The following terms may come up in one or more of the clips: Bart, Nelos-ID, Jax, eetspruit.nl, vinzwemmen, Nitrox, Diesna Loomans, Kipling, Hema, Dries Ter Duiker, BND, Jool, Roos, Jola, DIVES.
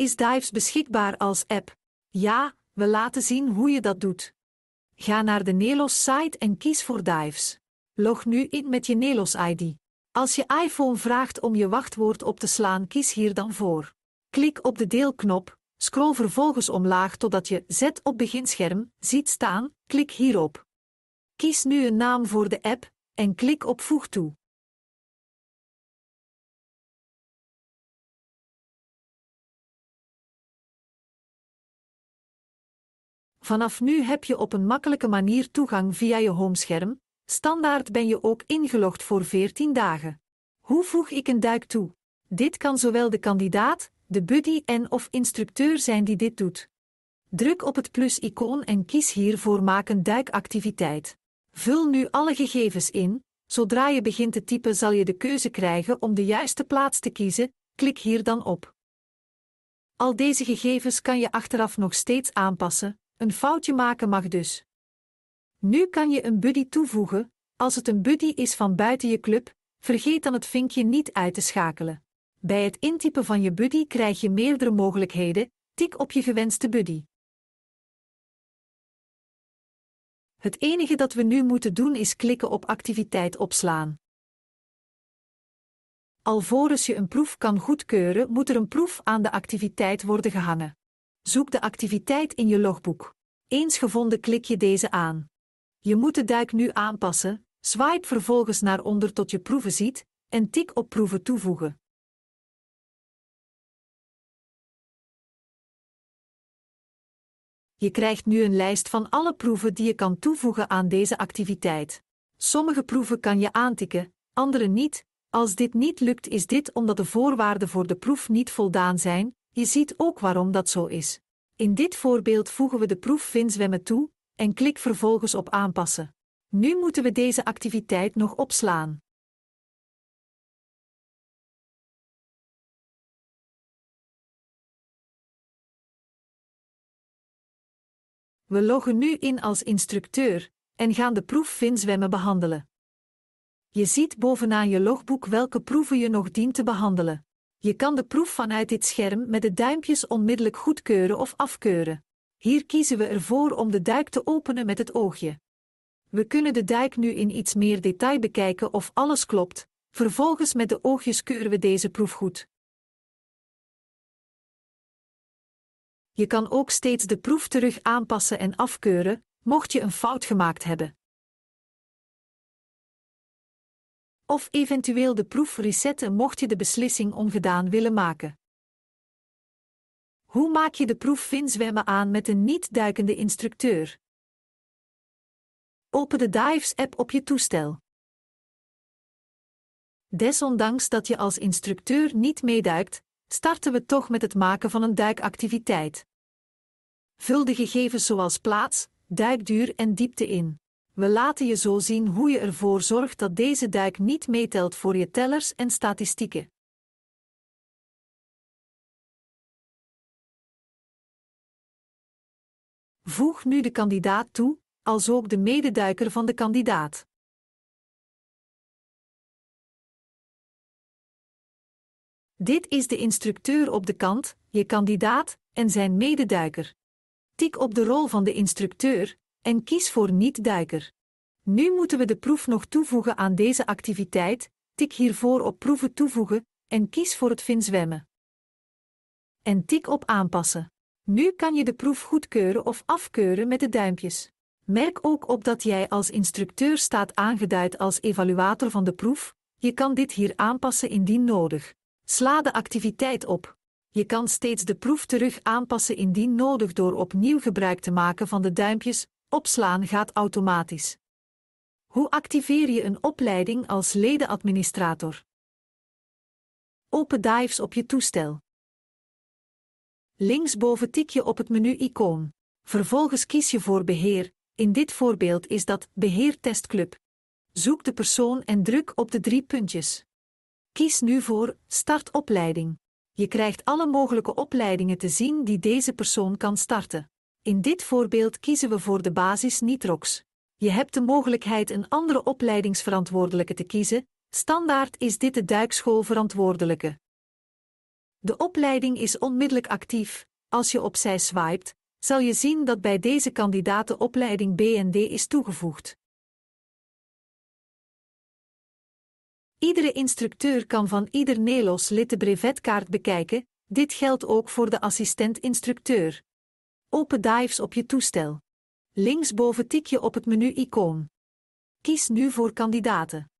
Is Dives beschikbaar als app? Ja, we laten zien hoe je dat doet. Ga naar de Nelos-site en kies voor Dives. Log nu in met je Nelos-ID. Als je iPhone vraagt om je wachtwoord op te slaan, kies hier dan voor. Klik op de deelknop, scroll vervolgens omlaag totdat je Zet op beginscherm ziet staan, klik hierop. Kies nu een naam voor de app en klik op Voeg toe. Vanaf nu heb je op een makkelijke manier toegang via je homescherm. Standaard ben je ook ingelogd voor 14 dagen. Hoe voeg ik een duik toe? Dit kan zowel de kandidaat, de buddy en/of instructeur zijn die dit doet. Druk op het plus-icoon en kies hiervoor Maak een duikactiviteit. Vul nu alle gegevens in. Zodra je begint te typen zal je de keuze krijgen om de juiste plaats te kiezen. Klik hier dan op. Al deze gegevens kan je achteraf nog steeds aanpassen. Een foutje maken mag dus. Nu kan je een buddy toevoegen. Als het een buddy is van buiten je club, vergeet dan het vinkje niet uit te schakelen. Bij het intypen van je buddy krijg je meerdere mogelijkheden. Tik op je gewenste buddy. Het enige dat we nu moeten doen is klikken op activiteit opslaan. Alvorens je een proef kan goedkeuren, moet er een proef aan de activiteit worden gehangen. Zoek de activiteit in je logboek. Eens gevonden klik je deze aan. Je moet de duik nu aanpassen, swipe vervolgens naar onder tot je proeven ziet en tik op proeven toevoegen. Je krijgt nu een lijst van alle proeven die je kan toevoegen aan deze activiteit. Sommige proeven kan je aantikken, andere niet. Als dit niet lukt is dit omdat de voorwaarden voor de proef niet voldaan zijn. Je ziet ook waarom dat zo is. In dit voorbeeld voegen we de proef vinzwemmen toe en klik vervolgens op aanpassen. Nu moeten we deze activiteit nog opslaan. We loggen nu in als instructeur en gaan de proef vinzwemmen behandelen. Je ziet bovenaan je logboek welke proeven je nog dient te behandelen. Je kan de proef vanuit dit scherm met de duimpjes onmiddellijk goedkeuren of afkeuren. Hier kiezen we ervoor om de duik te openen met het oogje. We kunnen de duik nu in iets meer detail bekijken of alles klopt. Vervolgens met de oogjes keuren we deze proef goed. Je kan ook steeds de proef terug aanpassen en afkeuren, mocht je een fout gemaakt hebben. Of eventueel de proef resetten mocht je de beslissing ongedaan willen maken. Hoe maak je de proef vinzwemmen aan met een niet-duikende instructeur? Open de Dives-app op je toestel. Desondanks dat je als instructeur niet meeduikt, starten we toch met het maken van een duikactiviteit. Vul de gegevens zoals plaats, duikduur en diepte in. We laten je zo zien hoe je ervoor zorgt dat deze duik niet meetelt voor je tellers en statistieken. Voeg nu de kandidaat toe, alsook de mededuiker van de kandidaat. Dit is de instructeur op de kant, je kandidaat en zijn mededuiker. Tik op de rol van de instructeur en kies voor niet-duiker. Nu moeten we de proef nog toevoegen aan deze activiteit. Tik hiervoor op proeven toevoegen en kies voor het vinzwemmen. En tik op aanpassen. Nu kan je de proef goedkeuren of afkeuren met de duimpjes. Merk ook op dat jij als instructeur staat aangeduid als evaluator van de proef. Je kan dit hier aanpassen indien nodig. Sla de activiteit op. Je kan steeds de proef terug aanpassen indien nodig door opnieuw gebruik te maken van de duimpjes. Opslaan gaat automatisch. Hoe activeer je een opleiding als ledenadministrator? Open Dives op je toestel. Linksboven tik je op het menu-icoon. Vervolgens kies je voor Beheer. In dit voorbeeld is dat Beheer Testclub. Zoek de persoon en druk op de drie puntjes. Kies nu voor Start opleiding. Je krijgt alle mogelijke opleidingen te zien die deze persoon kan starten. In dit voorbeeld kiezen we voor de basis Nitrox. Je hebt de mogelijkheid een andere opleidingsverantwoordelijke te kiezen. Standaard is dit de duikschoolverantwoordelijke. De opleiding is onmiddellijk actief. Als je opzij swipet, zal je zien dat bij deze kandidaat de opleiding BND is toegevoegd. Iedere instructeur kan van ieder Nelos-lid de brevetkaart bekijken, dit geldt ook voor de assistent-instructeur. Open Dives op je toestel. Linksboven tik je op het menu-icoon. Kies nu voor kandidaten.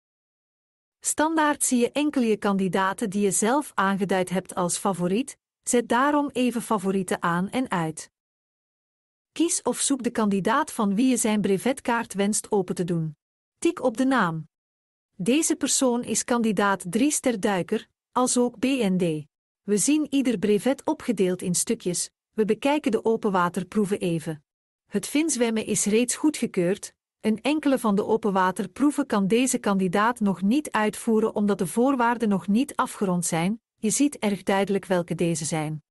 Standaard zie je enkel je kandidaten die je zelf aangeduid hebt als favoriet, zet daarom even favorieten aan en uit. Kies of zoek de kandidaat van wie je zijn brevetkaart wenst open te doen. Tik op de naam. Deze persoon is kandidaat Dries Ter Duiker, alsook BND. We zien ieder brevet opgedeeld in stukjes, we bekijken de openwaterproeven even. Het vinzwemmen is reeds goedgekeurd, een enkele van de openwaterproeven kan deze kandidaat nog niet uitvoeren omdat de voorwaarden nog niet afgerond zijn, je ziet erg duidelijk welke deze zijn.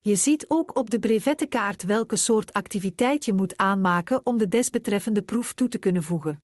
Je ziet ook op de brevettenkaart welke soort activiteit je moet aanmaken om de desbetreffende proef toe te kunnen voegen.